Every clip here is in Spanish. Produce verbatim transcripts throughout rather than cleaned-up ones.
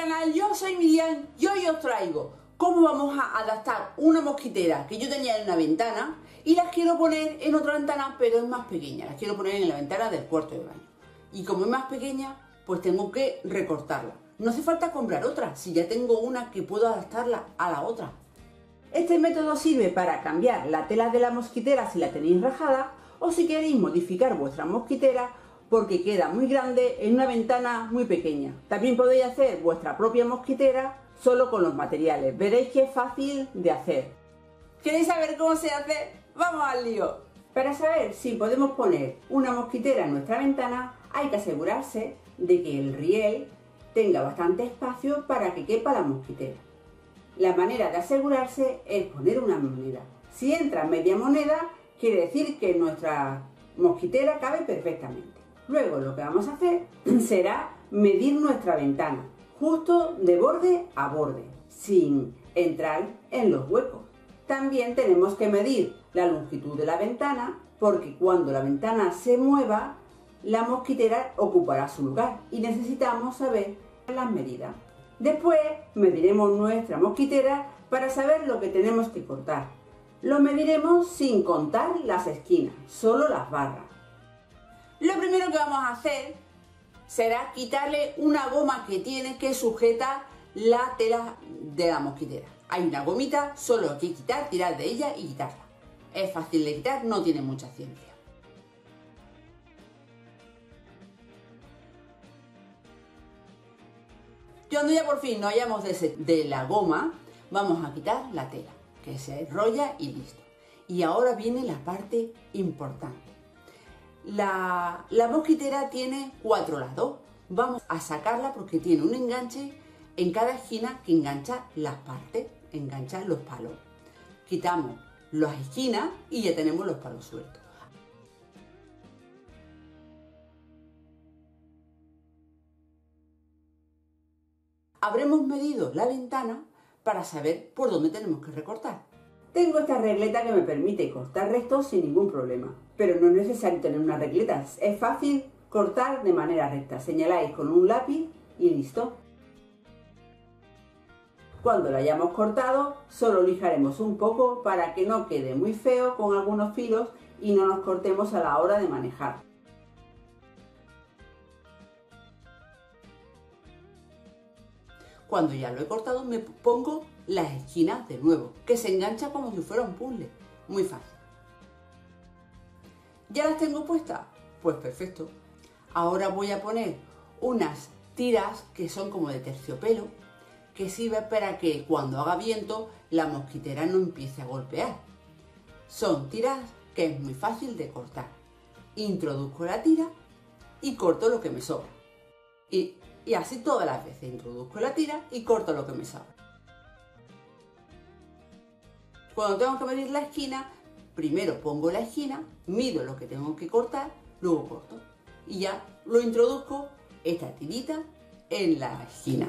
canal, yo soy Myriam y hoy os traigo cómo vamos a adaptar una mosquitera que yo tenía en una ventana y las quiero poner en otra ventana, pero es más pequeña, las quiero poner en la ventana del cuarto de baño. Y como es más pequeña, pues tengo que recortarla. No hace falta comprar otra, si ya tengo una que puedo adaptarla a la otra. Este método sirve para cambiar la tela de la mosquitera si la tenéis rajada o si queréis modificar vuestra mosquitera porque queda muy grande en una ventana muy pequeña. También podéis hacer vuestra propia mosquitera solo con los materiales. Veréis que es fácil de hacer. ¿Queréis saber cómo se hace? ¡Vamos al lío! Para saber si podemos poner una mosquitera en nuestra ventana hay que asegurarse de que el riel tenga bastante espacio para que quepa la mosquitera. La manera de asegurarse es poner una moneda. Si entra media moneda, quiere decir que nuestra mosquitera cabe perfectamente. Luego lo que vamos a hacer será medir nuestra ventana, justo de borde a borde, sin entrar en los huecos. También tenemos que medir la longitud de la ventana, porque cuando la ventana se mueva, la mosquitera ocupará su lugar y necesitamos saber las medidas. Después mediremos nuestra mosquitera para saber lo que tenemos que cortar. Lo mediremos sin contar las esquinas, solo las barras. Lo primero que vamos a hacer será quitarle una goma que tiene que sujeta la tela de la mosquitera. Hay una gomita, solo hay que quitar, tirar de ella y quitarla. Es fácil de quitar, no tiene mucha ciencia. Cuando ya por fin nos hayamos de la goma, vamos a quitar la tela, que se enrolla y listo. Y ahora viene la parte importante. La, la mosquitera tiene cuatro lados. Vamos a sacarla porque tiene un enganche en cada esquina que engancha las partes, engancha los palos. Quitamos las esquinas y ya tenemos los palos sueltos. Habremos medido la ventana para saber por dónde tenemos que recortar. Tengo esta regleta que me permite cortar rectos sin ningún problema, pero no es necesario tener una regleta, es fácil cortar de manera recta. Señaláis con un lápiz y listo. Cuando la hayamos cortado, solo lijaremos un poco para que no quede muy feo con algunos filos y no nos cortemos a la hora de manejar. Cuando ya lo he cortado me pongo las esquinas de nuevo, que se engancha como si fuera un puzzle, muy fácil. ¿Ya las tengo puestas? Pues perfecto. Ahora voy a poner unas tiras que son como de terciopelo, que sirve para que cuando haga viento la mosquitera no empiece a golpear. Son tiras que es muy fácil de cortar. Introduzco la tira y corto lo que me sobra. Y Y así todas las veces introduzco la tira y corto lo que me sobra. Cuando tengo que medir la esquina, primero pongo la esquina, mido lo que tengo que cortar, luego corto. Y ya lo introduzco, esta tirita, en la esquina.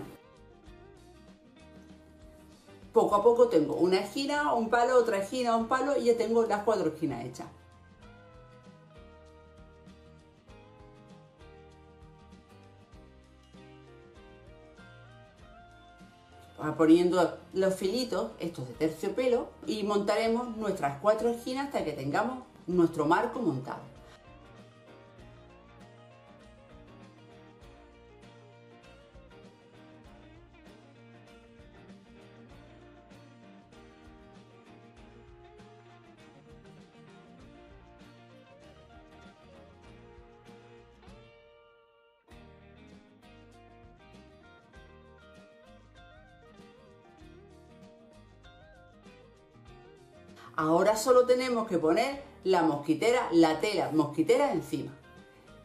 Poco a poco tengo una esquina, un palo, otra esquina, un palo y ya tengo las cuatro esquinas hechas. Poniendo los filitos, estos de terciopelo, y montaremos nuestras cuatro esquinas hasta que tengamos nuestro marco montado. Ahora solo tenemos que poner la mosquitera, la tela mosquitera encima.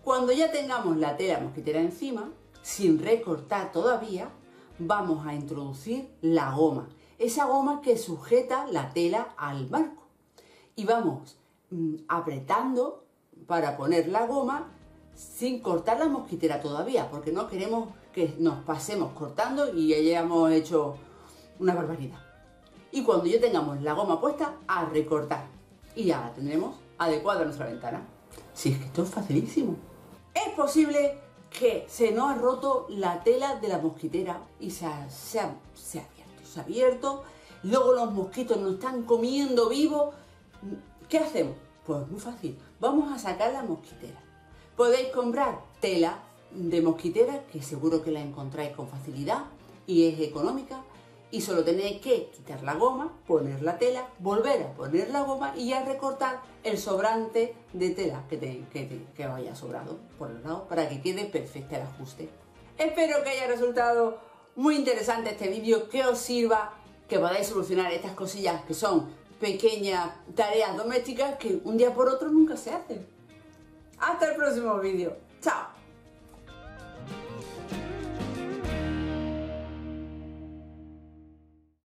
Cuando ya tengamos la tela mosquitera encima, sin recortar todavía, vamos a introducir la goma. Esa goma que sujeta la tela al marco. Y vamos mmm, apretando para poner la goma sin cortar la mosquitera todavía, porque no queremos que nos pasemos cortando y ya hayamos hecho una barbaridad. Y cuando ya tengamos la goma puesta, a recortar. Y ya la tendremos adecuada a nuestra ventana. Si es que esto es facilísimo. Es posible que se nos ha roto la tela de la mosquitera y se ha, se ha, se ha abierto, se ha abierto. Luego los mosquitos nos están comiendo vivos. ¿Qué hacemos? Pues muy fácil, vamos a sacar la mosquitera. Podéis comprar tela de mosquitera, que seguro que la encontráis con facilidad y es económica, y solo tenéis que quitar la goma, poner la tela, volver a poner la goma y ya recortar el sobrante de tela que, te, que, te, que os haya sobrado por los lados para que quede perfecto el ajuste. Espero que haya resultado muy interesante este vídeo, que os sirva, que podáis solucionar estas cosillas que son pequeñas tareas domésticas que un día por otro nunca se hacen. Hasta el próximo vídeo. ¡Chao!